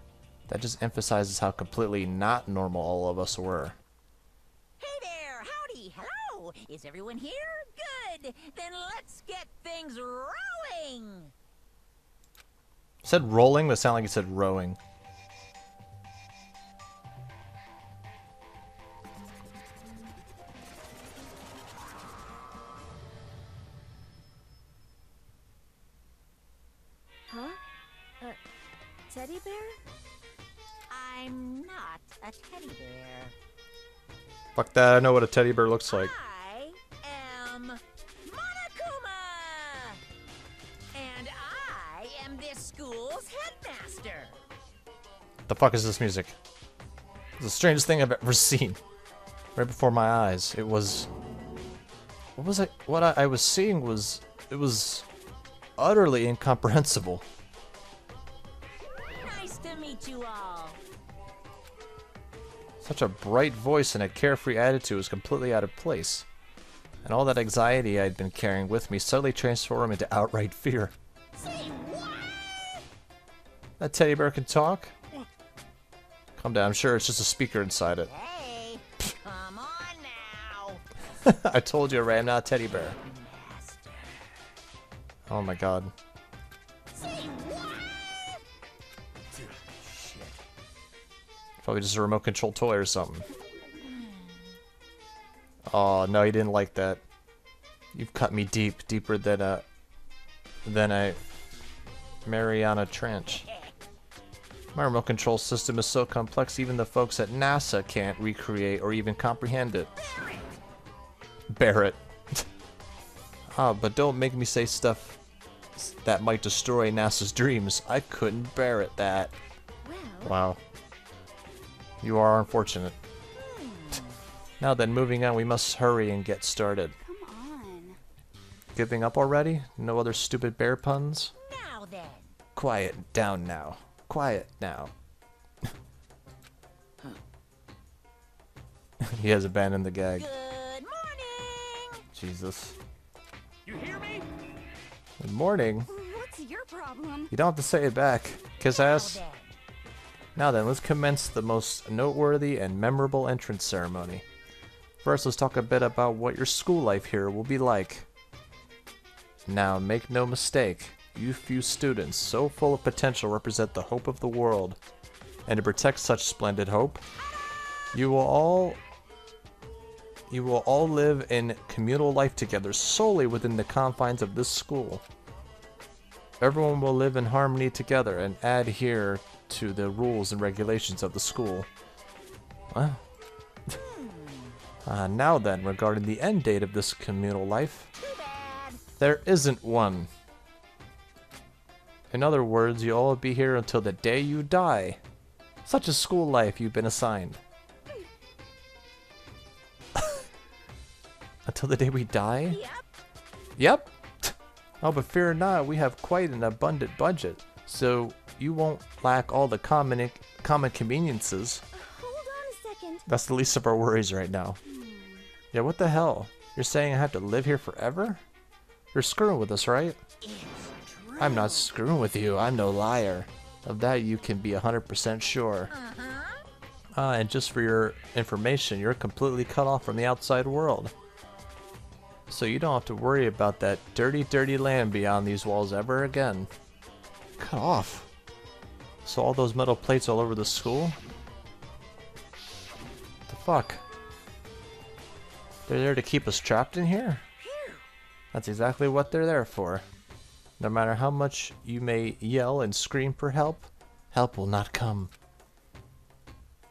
that just emphasizes how completely not normal all of us were. Hey there, howdy, hello, is everyone here? Good, then let's get things rolling. It said rolling, but it sounded like it said rowing. Huh? A teddy bear? I'm not a teddy bear. Fuck that, I know what a teddy bear looks like. I am Monokuma! And I am this school's headmaster. The fuck is this music? It's the strangest thing I've ever seen. Right before my eyes. It was What was I what I, I was seeing was it was utterly incomprehensible. Nice to meet you all. Such a bright voice and a carefree attitude was completely out of place. And all that anxiety I had been carrying with me suddenly transformed into outright fear. Say what? That teddy bear can talk? Calm down, I'm sure it's just a speaker inside it. Hey, come on now. I told you, Ray, I'm not a teddy bear. Master. Oh my god. Say what? Probably just a remote control toy or something. Oh no, he didn't like that. You've cut me deep, deeper than a than a Mariana Trench. My remote control system is so complex, even the folks at NASA can't recreate or even comprehend it. Barrett. Ah, but don't make me say stuff that might destroy NASA's dreams. I couldn't bear it. That. Wow. You are unfortunate. Hmm. Now then, moving on, we must hurry and get started. Come on. Giving up already? No other stupid bear puns? Now then. Quiet down now. Quiet now. Huh. He has abandoned the gag. Good morning. Jesus. You hear me? Good morning. What's your problem? You don't have to say it back. Kiss ass. Now then, let's commence the most noteworthy and memorable entrance ceremony. First, let's talk a bit about what your school life here will be like. Now, make no mistake, you few students, so full of potential, represent the hope of the world. And to protect such splendid hope, you will all, you will all live in communal life together solely within the confines of this school. Everyone will live in harmony together and adhere to the rules and regulations of the school. Huh? uh, now then, regarding the end date of this communal life, there isn't one. In other words, you'll all be here until the day you die. Such a school life you've been assigned. Until the day we die? Yep. Yep. Oh, but fear not, we have quite an abundant budget. so you won't lack all the common common conveniences. Hold on a second. That's the least of our worries right now. Yeah, what the hell? You're saying I have to live here forever? You're screwing with us, right? I'm not screwing with you. I'm no liar. Of that you can be one hundred percent sure. Uh-huh. Uh, and just for your information, you're completely cut off from the outside world. So you don't have to worry about that dirty, dirty land beyond these walls ever again. Cut off. So all those metal plates all over the school? What the fuck? They're there to keep us trapped in here? That's exactly what they're there for. No matter how much you may yell and scream for help, help will not come.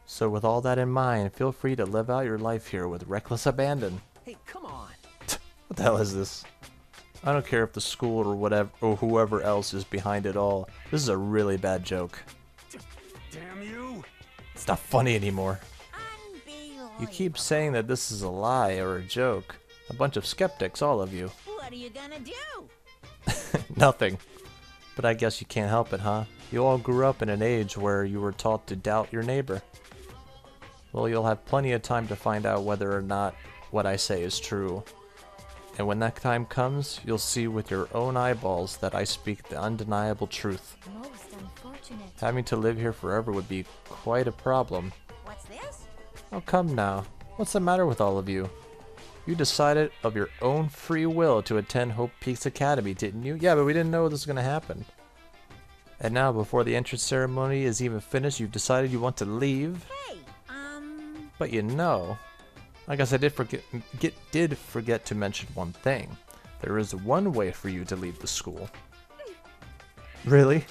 So with all that in mind, feel free to live out your life here with reckless abandon. Hey, come on. What the hell is this? I don't care if the school or whatever or whoever else is behind it all. This is a really bad joke. Damn you. It's not funny anymore. You keep saying that this is a lie or a joke. A bunch of skeptics, all of you. What are you gonna do? Nothing. But I guess you can't help it, huh? You all grew up in an age where you were taught to doubt your neighbor. Well, you'll have plenty of time to find out whether or not what I say is true. And when that time comes, you'll see with your own eyeballs that I speak the undeniable truth. Most unfortunate. Having to live here forever would be quite a problem. What's this? Oh, come now. What's the matter with all of you? You decided of your own free will to attend Hope Peak's Academy, didn't you? Yeah, but we didn't know this was going to happen. And now, before the entrance ceremony is even finished, you've decided you want to leave? Hey, um... But you know, I guess I did forget, get, did forget to mention one thing. There is one way for you to leave the school. Really?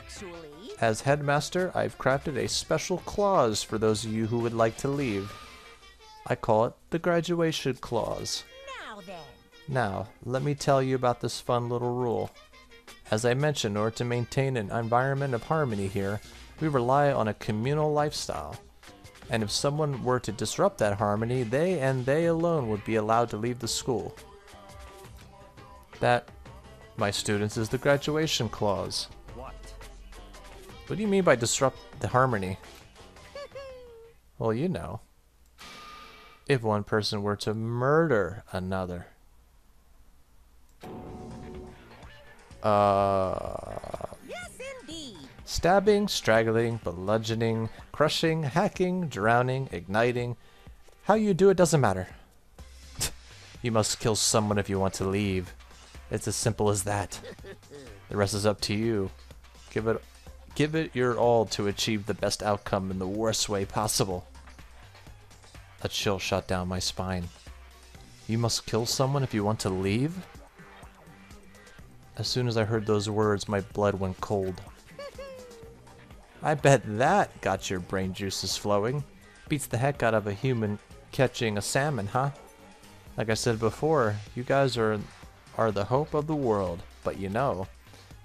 Actually... As headmaster, I've crafted a special clause for those of you who would like to leave. I call it the graduation clause. Now then. Now, let me tell you about this fun little rule. As I mentioned, in order to maintain an environment of harmony here, we rely on a communal lifestyle. And if someone were to disrupt that harmony, they and they alone would be allowed to leave the school. That, my students, is the graduation clause. What? What do you mean by disrupt the harmony? Well, you know. If one person were to murder another. Uh, yes, indeed. Stabbing, straggling, bludgeoning, crushing, hacking, drowning, igniting. How you do it doesn't matter. You must kill someone if you want to leave. It's as simple as that. The rest is up to you. Give it, give it your all to achieve the best outcome in the worst way possible. A chill shot down my spine. You must kill someone if you want to leave? As soon as I heard those words, my blood went cold. I bet that got your brain juices flowing. Beats the heck out of a human catching a salmon, huh? Like I said before, you guys are, are the hope of the world. But you know,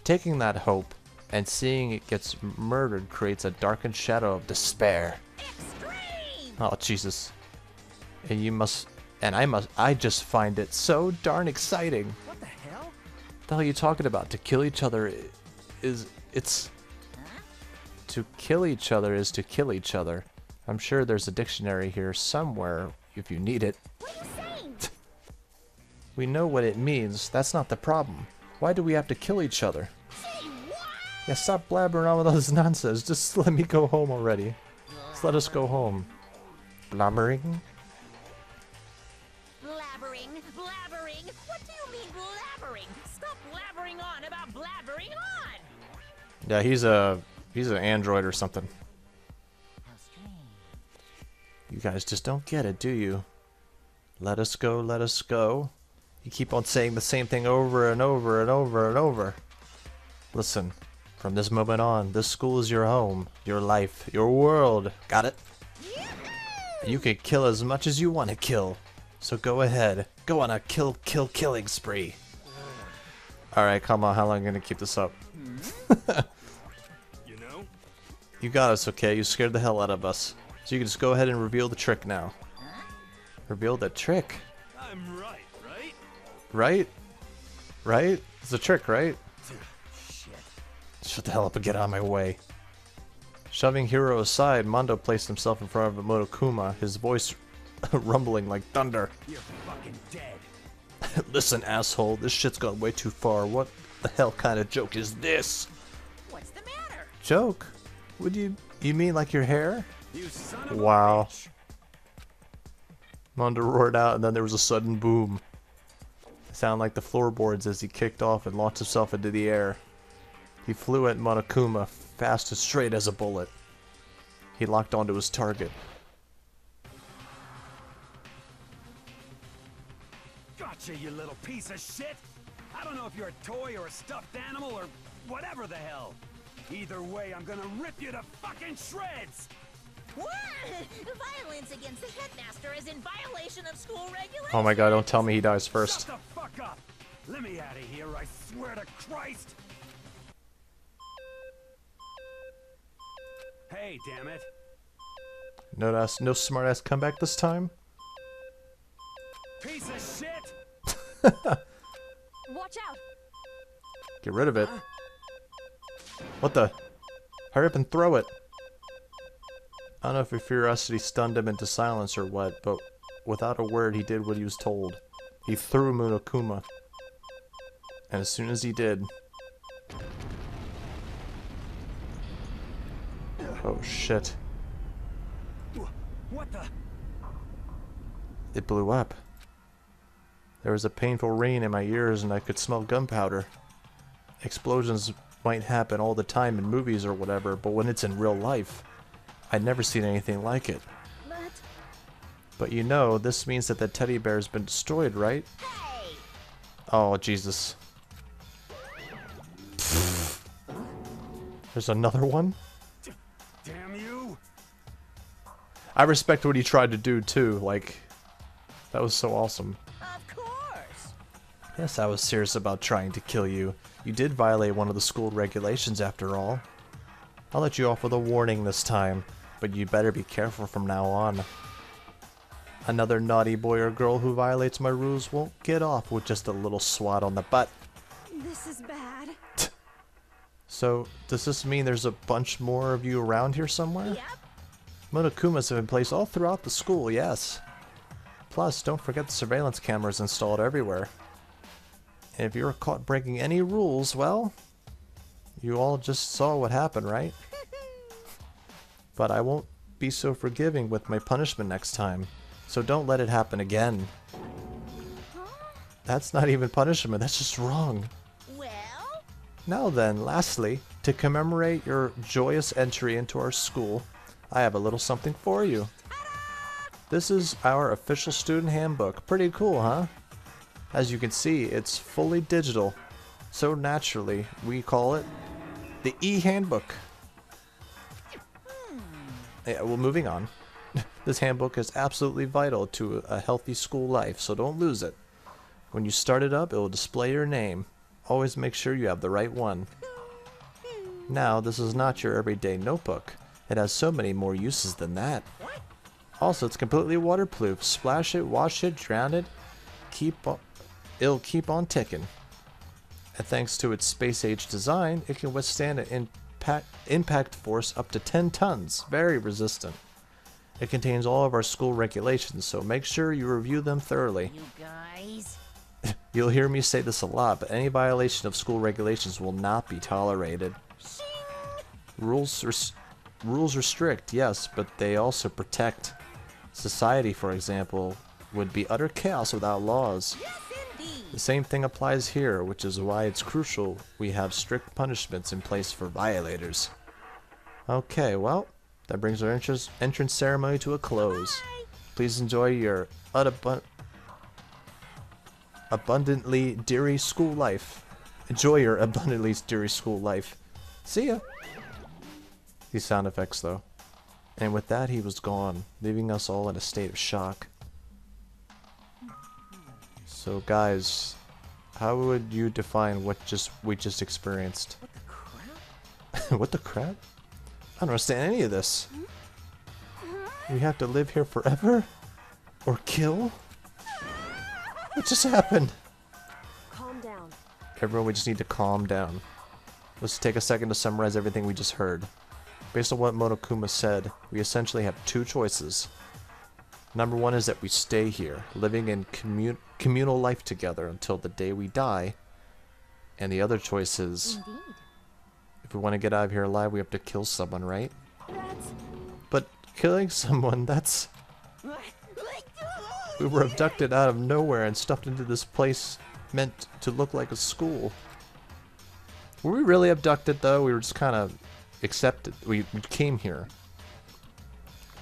taking that hope and seeing it gets murdered creates a darkened shadow of despair. Oh, Jesus. And you must, and I must, I just find it so darn exciting. What the hell? What the hell are you talking about? To kill each other is, it's, huh? To kill each other is to kill each other. I'm sure there's a dictionary here somewhere if you need it. What are you saying? We know what it means. That's not the problem. Why do we have to kill each other? Say what? Yeah, stop blabbering all of those nonsense. Just let me go home already. Just let us go home. Blabbering? Blabbering, blabbering. What do you mean blabbering? Stop blabbering on about blabbering on. Yeah, he's a he's an android or something. How strange. You guys just don't get it, do you? Let us go, let us go. You keep on saying the same thing over and over and over and over. Listen, from this moment on, this school is your home, your life, your world. Got it? You can kill as much as you want to kill, so go ahead. Go on a kill, kill, killing spree. All right, come on. How long am I gonna keep this up? You know, you got us, okay? You scared the hell out of us, so you can just go ahead and reveal the trick now. Reveal the trick. I'm right, right? Right, right. It's a trick, right? Shit. Shut the hell up and get out of my way. Shoving Hiro aside, Mondo placed himself in front of Monokuma, his voice rumbling like thunder. You're fucking dead. Listen, asshole, this shit's gone way too far. What the hell kind of joke is this? What's the matter? Joke? Would you you mean like your hair? You son of wow. A bitch. Mondo roared out, and then there was a sudden boom. It sounded like the floorboards as he kicked off and launched himself into the air. He flew at Monokuma, fast and straight as a bullet. He locked onto his target. Gotcha, you little piece of shit! I don't know if you're a toy or a stuffed animal or whatever the hell. Either way, I'm gonna rip you to fucking shreds! What? Violence against the headmaster is in violation of school regulations. Oh my god, don't tell me he dies first. Shut the fuck up. Let me out of here, I swear to Christ. Hey, damn it. No, ass, no smart ass comeback this time? Piece of shit. Watch out. Get rid of it. Huh? What the? Hurry up and throw it. I don't know if your curiosity stunned him into silence or what, but without a word he did what he was told. He threw Monokuma. And as soon as he did... Oh shit. What the? It blew up. There was a painful rain in my ears and I could smell gunpowder. Explosions might happen all the time in movies or whatever, but when it's in real life... I'd never seen anything like it. But, but you know, this means that the teddy bear's been destroyed, right? Hey. Oh, Jesus. There's another one? Damn you. I respect what he tried to do, too. Like, that was so awesome. Of course. Yes, I was serious about trying to kill you. You did violate one of the school regulations, after all. I'll let you off with a warning this time. But you better be careful from now on. Another naughty boy or girl who violates my rules won't get off with just a little swat on the butt. This is bad. So, does this mean there's a bunch more of you around here somewhere? Yep. Monokumas have been placed all throughout the school, yes. Plus, don't forget the surveillance cameras installed everywhere. And if you're caught breaking any rules, well... You all just saw what happened, right? But I won't be so forgiving with my punishment next time, so don't let it happen again. Huh? That's not even punishment, that's just wrong. Well? Now then, lastly, to commemorate your joyous entry into our school, I have a little something for you. This is our official student handbook. Pretty cool, huh? As you can see, it's fully digital, so naturally we call it the E-Handbook. Yeah, well, moving on. This handbook is absolutely vital to a healthy school life, so don't lose it. When you start it up, it will display your name. Always make sure you have the right one. Now, this is not your everyday notebook. It has so many more uses than that. Also, it's completely waterproof. Splash it, wash it, drown it. Keep on, it'll keep on ticking. And thanks to its space-age design, it can withstand an impact, impact force up to ten tons. Very resistant. It contains all of our school regulations, so make sure you review them thoroughly. You guys. You'll hear me say this a lot, but any violation of school regulations will not be tolerated. Shing. Rules res- rules restrict, yes, but they also protect. Society, for example, would be utter chaos without laws. Yes. The same thing applies here, which is why it's crucial we have strict punishments in place for violators. Okay, well, that brings our entrance, entrance ceremony to a close. Bye. Please enjoy your unabund- abundantly deary school life. Enjoy your abundantly deary school life. See ya! These sound effects, though. And with that, he was gone, leaving us all in a state of shock. So guys, how would you define what just we just experienced? What the crap? What the crap? I don't understand any of this. We have to live here forever? Or kill? What just happened? Calm down. Everyone, we just need to calm down. was to take a second to summarize everything we just heard. Based on what Monokuma said, we essentially have two choices. Number one is that we stay here, living in commun communal life together until the day we die. And the other choice is, Indeed. If we want to get out of here alive, we have to kill someone, right? That's... But killing someone, that's... We were abducted out of nowhere and stuffed into this place meant to look like a school. Were we really abducted, though? We were just kind of accepted. We, we came here.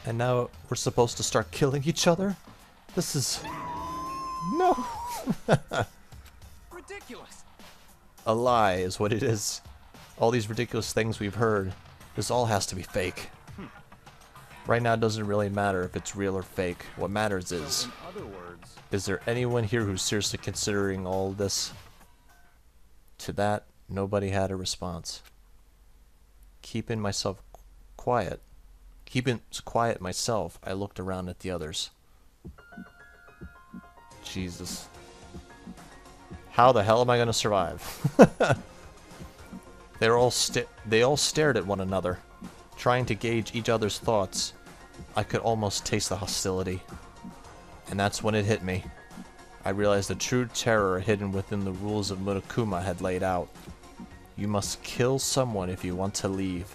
And now we're supposed to start killing each other? This is... No! Ridiculous. A lie is what it is. All these ridiculous things we've heard. This all has to be fake. Hmm. Right now it doesn't really matter if it's real or fake. What matters is... So in other words... Is there anyone here who's seriously considering all this? To that, nobody had a response. Keeping myself quiet. Keeping quiet myself, I looked around at the others. Jesus. How the hell am I going to survive? They're all sta- they all stared at one another, trying to gauge each other's thoughts. I could almost taste the hostility. And that's when it hit me. I realized the true terror hidden within the rules of Monokuma had laid out. You must kill someone if you want to leave.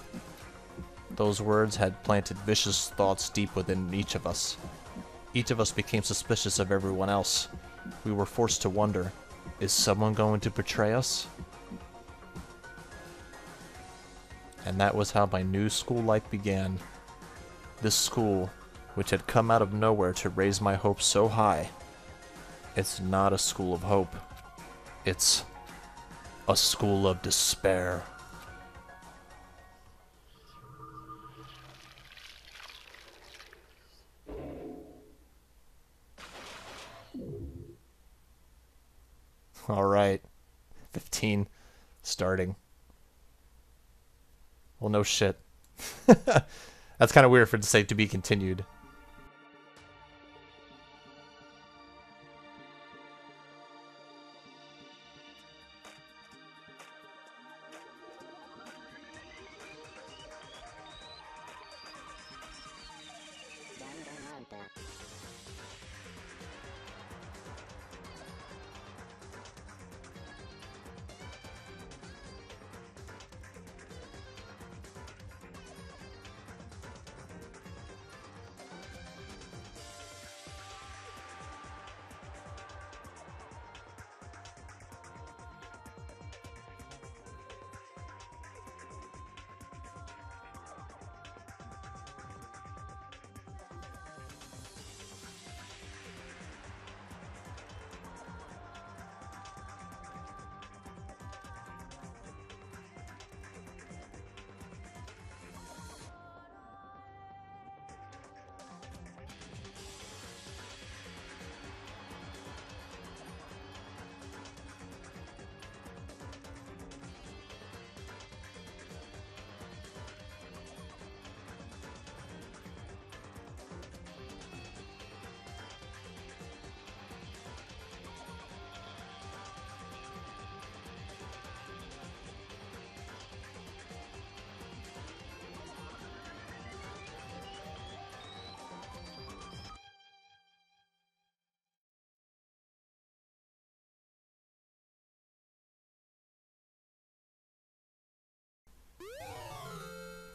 Those words had planted vicious thoughts deep within each of us. Each of us became suspicious of everyone else. We were forced to wonder, is someone going to betray us? And that was how my new school life began. This school, which had come out of nowhere to raise my hopes so high. It's not a school of hope. It's a school of despair. Alright. fifteen. Starting. Well, no shit. That's kind of weird for it to say to be continued.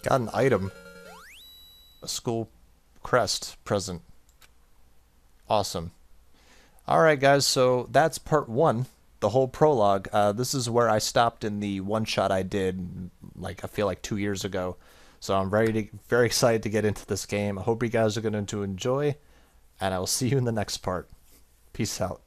Got an item. A school crest present. Awesome. Alright guys, so that's part one. The whole prologue. Uh, this is where I stopped in the one shot I did, like I feel like two years ago. So I'm ready to, very excited to get into this game. I hope you guys are going to enjoy, and I will see you in the next part. Peace out.